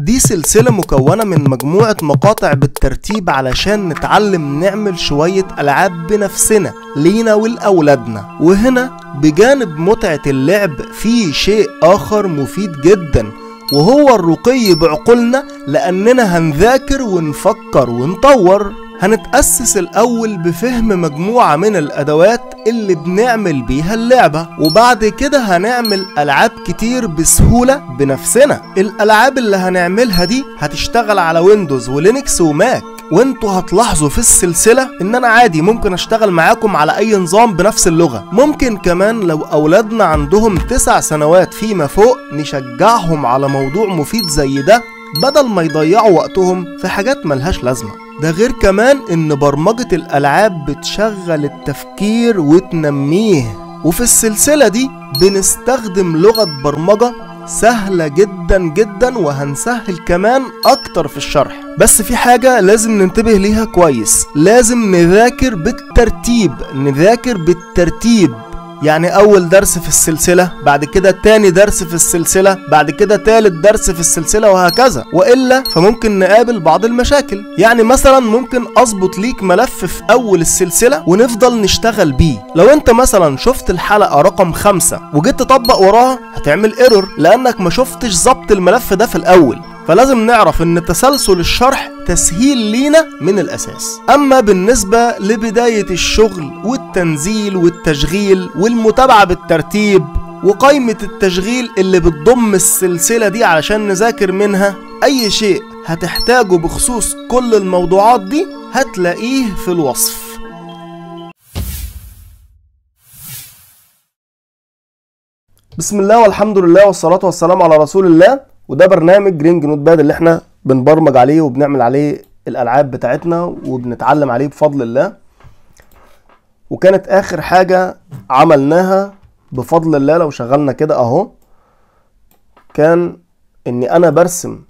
دي سلسلة مكونة من مجموعة مقاطع بالترتيب علشان نتعلم نعمل شوية ألعاب بنفسنا لينا ولأولادنا. وهنا بجانب متعة اللعب في شيء آخر مفيد جدا، وهو الرقي بعقولنا، لأننا هنذاكر ونفكر ونطور. هنتأسس الأول بفهم مجموعة من الأدوات اللي بنعمل بيها اللعبة، وبعد كده هنعمل ألعاب كتير بسهولة بنفسنا. الألعاب اللي هنعملها دي هتشتغل على ويندوز ولينكس وماك، وانتوا هتلاحظوا في السلسلة ان انا عادي ممكن اشتغل معاكم على اي نظام بنفس اللغة. ممكن كمان لو اولادنا عندهم 9 سنوات فيما فوق نشجعهم على موضوع مفيد زي ده، بدل ما يضيعوا وقتهم في حاجات ملهاش لازمة. ده غير كمان ان برمجة الالعاب بتشغل التفكير وتنميه، وفي السلسلة دي بنستخدم لغة برمجة سهلة جدا جدا، وهنسهل كمان اكتر في الشرح. بس في حاجة لازم ننتبه ليها كويس، لازم نذاكر بالترتيب، نذاكر بالترتيب، يعني اول درس في السلسلة، بعد كده تاني درس في السلسلة، بعد كده تالت درس في السلسلة، وهكذا. وإلا فممكن نقابل بعض المشاكل. يعني مثلا ممكن اظبط ليك ملف في اول السلسلة ونفضل نشتغل بيه. لو انت مثلا شفت الحلقة رقم 5 وجيت تطبق وراها هتعمل ايرور، لانك ما شفتش ظبط الملف ده في الاول. فلازم نعرف ان تسلسل الشرح تسهيل لينا من الاساس. اما بالنسبة لبداية الشغل والتنزيل والتشغيل والمتابعة بالترتيب وقائمة التشغيل اللي بتضم السلسلة دي علشان نذاكر منها، اي شيء هتحتاجه بخصوص كل الموضوعات دي هتلاقيه في الوصف. بسم الله والحمد لله والصلاة والسلام على رسول الله. وده برنامج رينج نوت باد اللي احنا بنبرمج عليه وبنعمل عليه الالعاب بتاعتنا وبنتعلم عليه بفضل الله. وكانت اخر حاجة عملناها بفضل الله، لو شغلنا كده اهو، كان اني انا برسم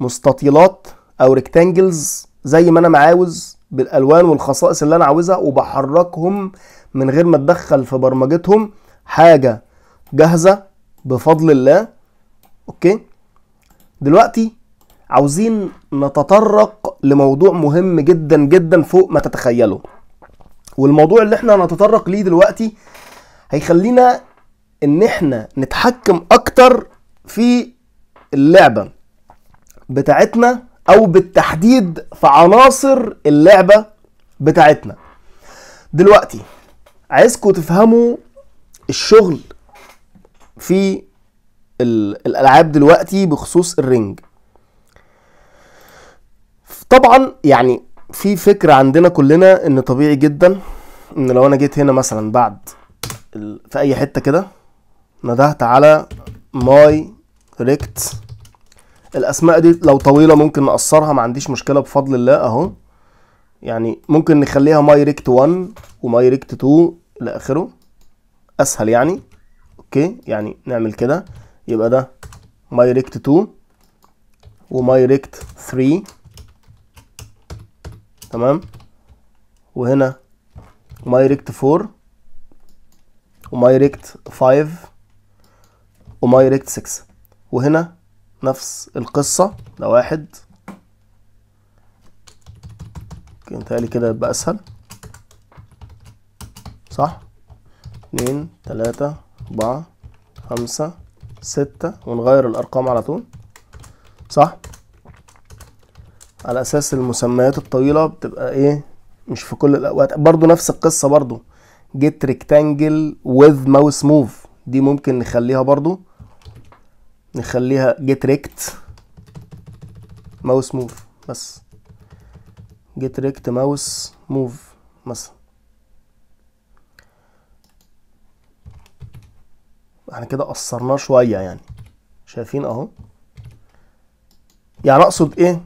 مستطيلات او ريكتانجلز زي ما انا ما عاوز بالالوان والخصائص اللي انا عاوزها، وبحركهم من غير ما اتدخل في برمجتهم. حاجة جاهزة بفضل الله. اوكي، دلوقتي عاوزين نتطرق لموضوع مهم جدا جدا فوق ما تتخيلوا. والموضوع اللي احنا هنتطرق ليه دلوقتي هيخلينا ان احنا نتحكم اكتر في اللعبة بتاعتنا، او بالتحديد في عناصر اللعبة بتاعتنا. دلوقتي عايزكم تفهموا الشغل في الالعاب دلوقتي بخصوص الرينج. طبعا يعني في فكره عندنا كلنا ان طبيعي جدا ان لو انا جيت هنا مثلا بعد في اي حته كده ندهت على ماي ريكت، الاسماء دي لو طويله ممكن نقصرها، ما عنديش مشكله بفضل الله اهو. يعني ممكن نخليها ماي ريكت 1 وماي ريكت 2 لاخره، اسهل يعني. اوكي، يعني نعمل كده، يبقى ده مايركت 2 ومايركت 3، تمام. وهنا مايركت 4 ومايركت 5 ومايركت 6. وهنا نفس القصة، ده 1. متهيألي كده يبقى أسهل، صح؟ 2 3 4 5 6، ونغير الارقام على طول، صح؟ على اساس المسميات الطويله بتبقى ايه، مش في كل الاوقات. برضو نفس القصه، برضو جيت ريكتانجل وذ ماوس موف، دي ممكن نخليها برضو، نخليها جيت ريكت ماوس موف بس، جيت ريكت ماوس موف مثلا. احنا كده قصرناه شويه، يعني شايفين اهو. يعني اقصد ايه،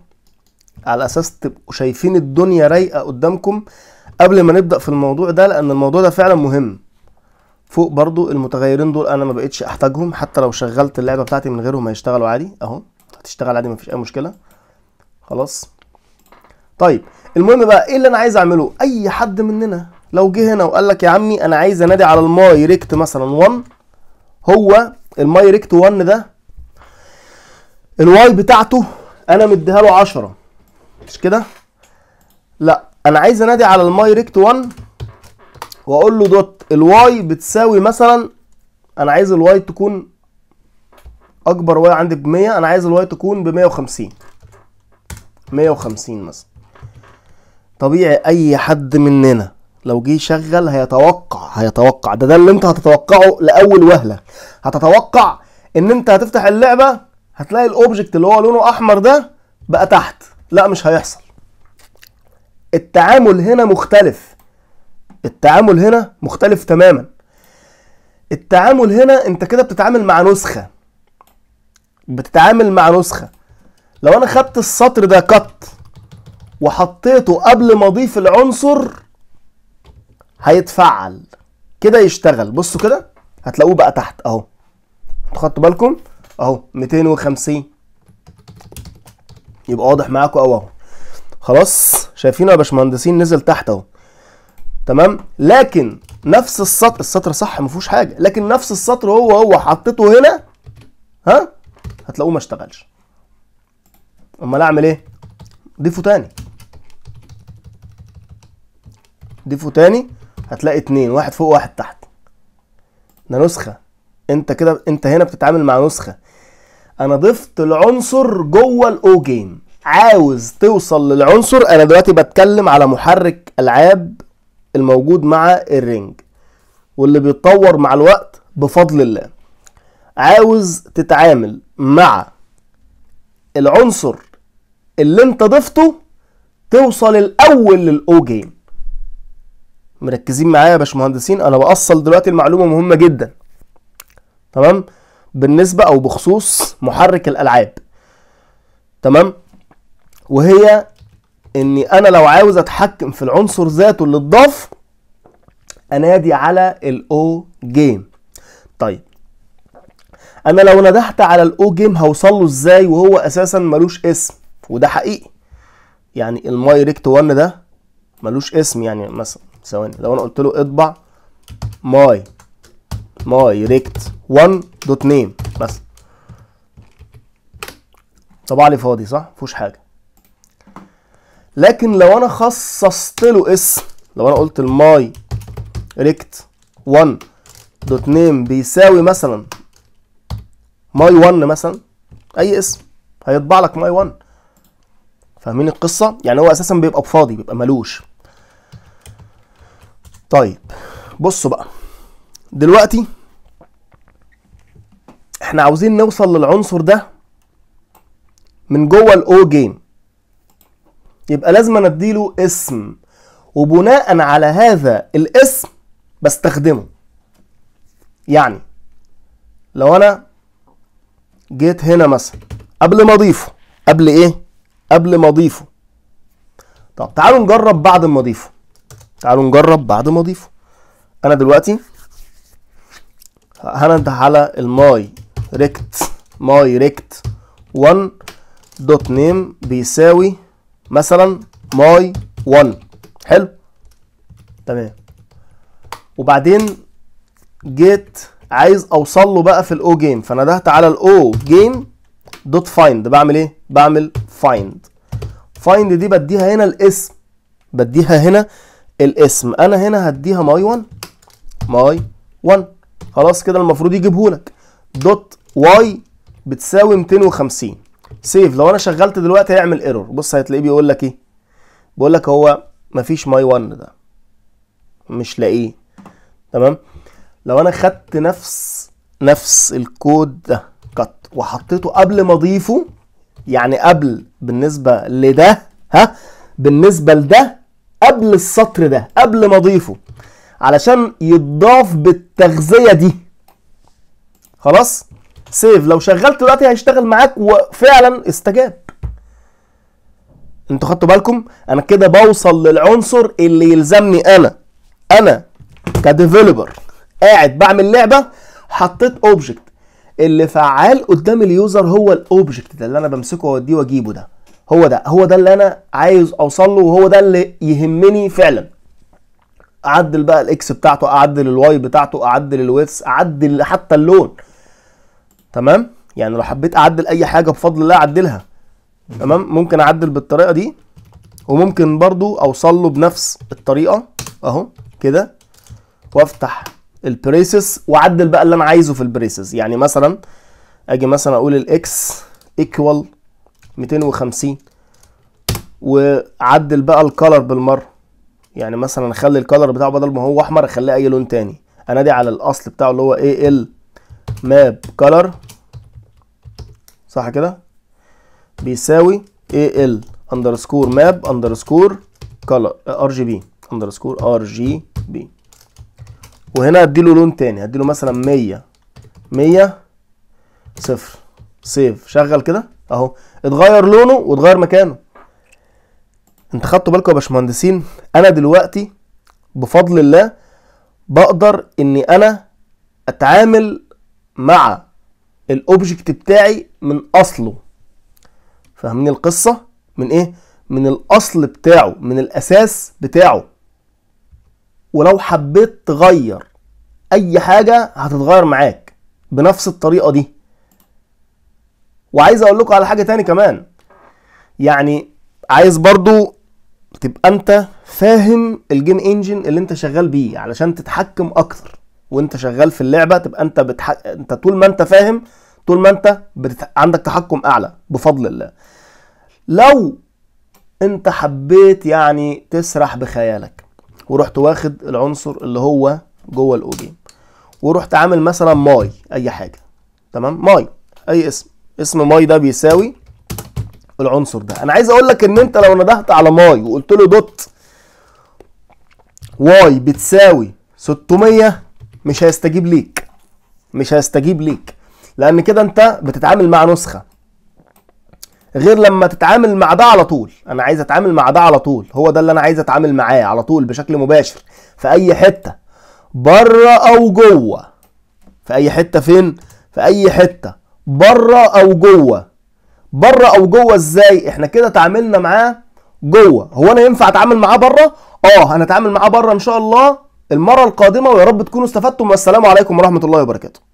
على اساس تبقوا شايفين الدنيا رايقه قدامكم قبل ما نبدا في الموضوع ده، لان الموضوع ده فعلا مهم. فوق برضو المتغيرين دول انا ما بقتش احتاجهم، حتى لو شغلت اللعبه بتاعتي من غيرهم هيشتغلوا عادي اهو، هتشتغل عادي، ما فيش اي مشكله خلاص. طيب المهم بقى ايه اللي انا عايز اعمله. اي حد مننا لو جه هنا وقال لك يا عمي انا عايز انادي على الماي ريكت مثلا 1، هو الماي ريكت 1 ده الواي بتاعته انا مديها له 10 مش كده؟ لا، انا عايز انادي على الماي ريكت 1 واقول له دوت الواي بتساوي مثلا، انا عايز الواي تكون اكبر واي عندي ب 100، انا عايز الواي تكون ب 150 150 مثلا. طبيعي اي حد مننا لو جه يشغل هيتوقع ده اللي انت هتتوقعه لاول وهله. هتتوقع ان انت هتفتح اللعبه هتلاقي الاوبجكت اللي هو لونه احمر ده بقى تحت. لا، مش هيحصل. التعامل هنا مختلف، التعامل هنا مختلف تماما. التعامل هنا انت كده بتتعامل مع نسخه، لو انا خدت السطر ده كت وحطيته قبل ما اضيف العنصر هيتفعل كده، يشتغل. بصوا كده هتلاقوه بقى تحت اهو، خدتوا بالكم اهو 250، يبقى واضح معاكم اهو. خلاص شايفينه يا باشمهندسين، نزل تحت اهو تمام. لكن نفس السطر، السطر صح ما فيهوش حاجه، لكن نفس السطر هو حطيته هنا، ها هتلاقوه ما اشتغلش. امال اعمل ايه؟ ضيفه تاني، هتلاقي 2، واحد فوق واحد تحت. ده نسخه، انت كده انت هنا بتتعامل مع نسخه. انا ضفت العنصر جوه الاو جيم، عاوز توصل للعنصر. انا دلوقتي بتكلم على محرك العاب الموجود مع الرينج واللي بيتطور مع الوقت بفضل الله. عاوز تتعامل مع العنصر اللي انت ضفته توصل الاول للاو جيم. مركزين معايا يا باشمهندسين؟ انا بأصل دلوقتي المعلومه مهمه جدا تمام بالنسبه او بخصوص محرك الالعاب تمام، وهي اني انا لو عاوز اتحكم في العنصر ذاته اللي اتضاف انادي على الاو جيم. طيب انا لو ندهت على الاو جيم هوصل له ازاي وهو اساسا ملوش اسم؟ وده حقيقي، يعني الماي ريكت 1 ده ملوش اسم. يعني مثلا ثواني، لو انا قلت له اطبع ماي ريكت 1 دوت نيم بس، طبع لي فاضي صح مفيهوش حاجه. لكن لو انا خصصت له اسم، لو انا قلت الماي ريكت 1 دوت نيم بيساوي مثلا ماي 1 مثلا، اي اسم هيطبع لك ماي 1. فاهمين القصه؟ يعني هو اساسا بيبقى فاضي، بيبقى ملوش. طيب بصوا بقى دلوقتي احنا عاوزين نوصل للعنصر ده من جوه الاو جيم، يبقى لازم اديله اسم، وبناء على هذا الاسم بستخدمه. يعني لو انا جيت هنا مثلا قبل ما اضيفه، قبل ايه؟ قبل ما اضيفه. طب تعالوا نجرب بعد ما اضيفه، انا دلوقتي هنده على الماي ريكت 1 دوت نيم بيساوي مثلا ماي 1. حلو تمام. وبعدين جيت عايز اوصل له بقى في الاو جيم، فانا دهت على الاو جيم دوت فايند. بعمل ايه؟ بعمل فايند. فايند دي بديها هنا الاسم، انا هنا هديها ماي 1 خلاص كده المفروض يجيبهولك. دوت واي بتساوي 250. سيف. لو انا شغلت دلوقتي هيعمل ايرور. بص هتلاقيه بيقول لك ايه؟ بيقول لك هو مفيش ماي 1، ده مش لاقيه تمام. لو انا خدت نفس الكود ده كت وحطيته قبل ما اضيفه، يعني قبل بالنسبه لده، ها بالنسبه لده قبل السطر ده، قبل ما اضيفه علشان يتضاف بالتغذيه دي. خلاص سيف. لو شغلت دلوقتي هيشتغل معاك وفعلا استجاب. انتوا خدتوا بالكم؟ انا كده بوصل للعنصر اللي يلزمني. انا كديفلوبر قاعد بعمل لعبه، حطيت اوبجكت، اللي فعال قدام اليوزر هو الاوبجكت ده اللي انا بمسكه واوديه واجيبه. ده هو ده، هو ده اللي انا عايز اوصل له، وهو ده اللي يهمني فعلا. اعدل بقى الاكس بتاعته، اعدل الواي بتاعته، اعدل الويتس، اعدل حتى اللون تمام. يعني لو حبيت اعدل اي حاجه بفضل الله اعدلها، تمام. ممكن اعدل بالطريقه دي، وممكن برضو اوصل له بنفس الطريقه اهو كده، وافتح البريسز واعدل بقى اللي انا عايزه في البريسز. يعني مثلا اجي مثلا اقول الاكس ايكوال 250، واعدل بقى الكالر بالمره. يعني مثلا اخلي الكالر بتاعه بدل ما هو احمر اخليه اي لون تاني. انادي على الاصل بتاعه اللي هو AL ماب كالر، صح كده، بيساوي AL اندرسكور ماب اندرسكور كالر RGB اندرسكور RGB. وهنا هديله لون تاني، هديله مثلا 100 100 0. سيف، شغل كده اهو، اتغير لونه واتغير مكانه. انت خدتوا بالكم يا باشمهندسين؟ انا دلوقتي بفضل الله بقدر اني انا اتعامل مع الاوبجكت بتاعي من اصله. فاهمين القصه؟ من ايه؟ من الاصل بتاعه، من الاساس بتاعه. ولو حبيت تغير اي حاجه هتتغير معاك بنفس الطريقه دي. وعايز اقول لكم على حاجه تاني كمان، يعني عايز برضو تبقى انت فاهم الجيم انجن اللي انت شغال بيه علشان تتحكم اكتر وانت شغال في اللعبه. تبقى انت انت طول ما انت فاهم، طول ما انت عندك تحكم اعلى بفضل الله. لو انت حبيت يعني تسرح بخيالك ورحت واخد العنصر اللي هو جوه الاو جيم، ورحت عامل مثلا ماي اي حاجه، تمام، ماي اي اسم ماي ده بيساوي العنصر ده. انا عايز اقول لك ان انت لو ندهت على ماي وقلت له دوت واي بتساوي 600 مش هيستجيب ليك، مش هيستجيب ليك، لان كده انت بتتعامل مع نسخه غير لما تتعامل مع ده على طول. انا عايز اتعامل مع ده على طول، هو ده اللي انا عايز اتعامل معاه على طول بشكل مباشر في اي حته، بره او جوه. في اي حته فين؟ في اي حته، بره او جوه. بره او جوه ازاي؟ احنا كده تعاملنا معاه جوه. هو انا ينفع اتعامل معاه بره؟ اه، هنتعامل معاه بره ان شاء الله المره القادمه، ويا رب تكونوا استفدتم، والسلام عليكم ورحمه الله وبركاته.